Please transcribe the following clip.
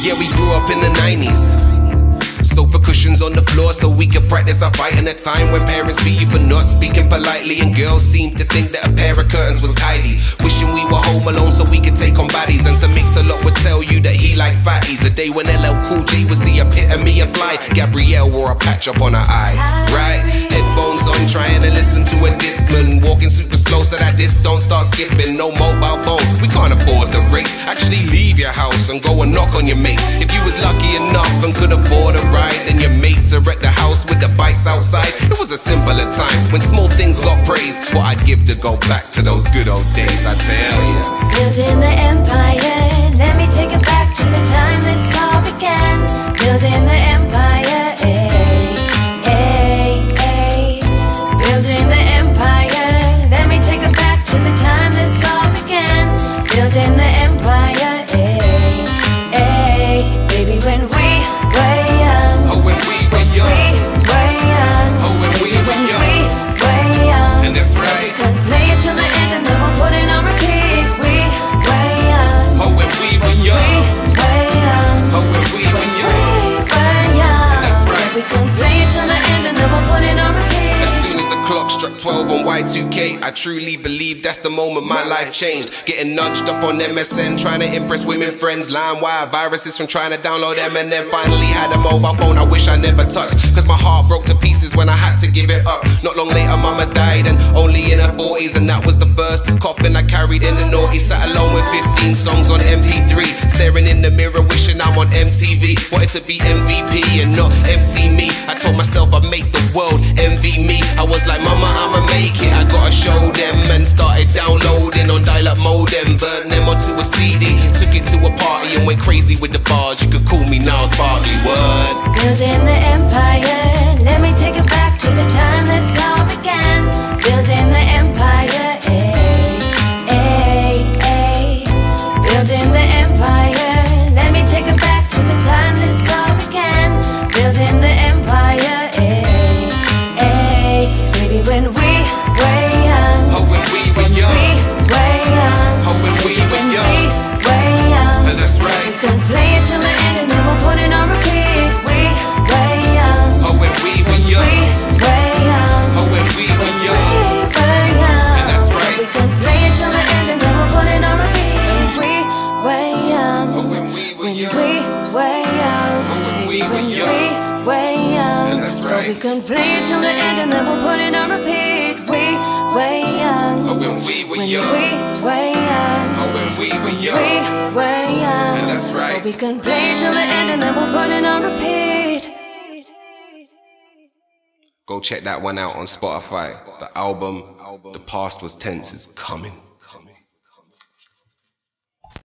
Yeah, we grew up in the 90s. Sofa cushions on the floor so we could practice our fight in a time when parents beat you for not speaking politely, and girls seemed to think that a pair of curtains was tidy. Wishing we were home alone so we could take on bodies, and some Mix-a-Lot would tell you that he liked fatties. A day when LL Cool J was the epitome of fly. Gabrielle wore a patch up on her eye, right? Headphones on, trying to listen to a Discman, walking super slow so that this don't start skipping. No mobile phone, we can't afford the race. Actually leave your house and go and knock on your mates. If you was lucky enough and could afford a ride, and your mates are at the house with the bikes outside. It was a simpler time when small things got praised. What I'd give to go back to those good old days, I tell ya. Building the empire, let me take it back to the time this all began. Building the empire, ay, ay, ay. Building the empire, let me take it back to the time this all began. Building the empire, ay, ay. Baby, when we struck 12 on Y2K, I truly believe that's the moment my life changed. Getting nudged up on MSN, trying to impress women friends, LimeWire viruses from trying to download MNM. Finally had a mobile phone I wish I never touched, cause my heart broke to pieces when I had to give it up. Not long later mama died and only in her 40s, and that was the first coffin I carried in the noughties. Sat alone with 15 songs on MP3, staring in the mirror wishing I'm on MTV. Wanted to be MVP and not empty me. I told myself I'd make the world envy me. I was like, mama, I'ma make it, I gotta show them. And started downloading on dial-up modem, burnt them onto a CD, took it to a party and went crazy with the bars. You could call me Nas Barkley, word. Building the empire, let me take it back to the time this all began. Building the empire, ay, ay, ay. Building the empire, let me take it back to the time this all began. Building the empire, when we were young, oh, when we were young, oh, when we were young, and that's right, we can play it till the end and then we'll put it on repeat. We were young, oh, when we were young, oh, when we were young, and that's right, we can play it till the end and then we'll put it on repeat. We were young, oh, when we were young, oh, when we were young, and that's right, but we can play it till the end and then we'll put it on repeat. We were young, oh, when we were young, oh, when we were young, and that's right, but we can play it till the end and then we'll put it on repeat. Go check that one out on Spotify. The album The Past Was Tense is coming.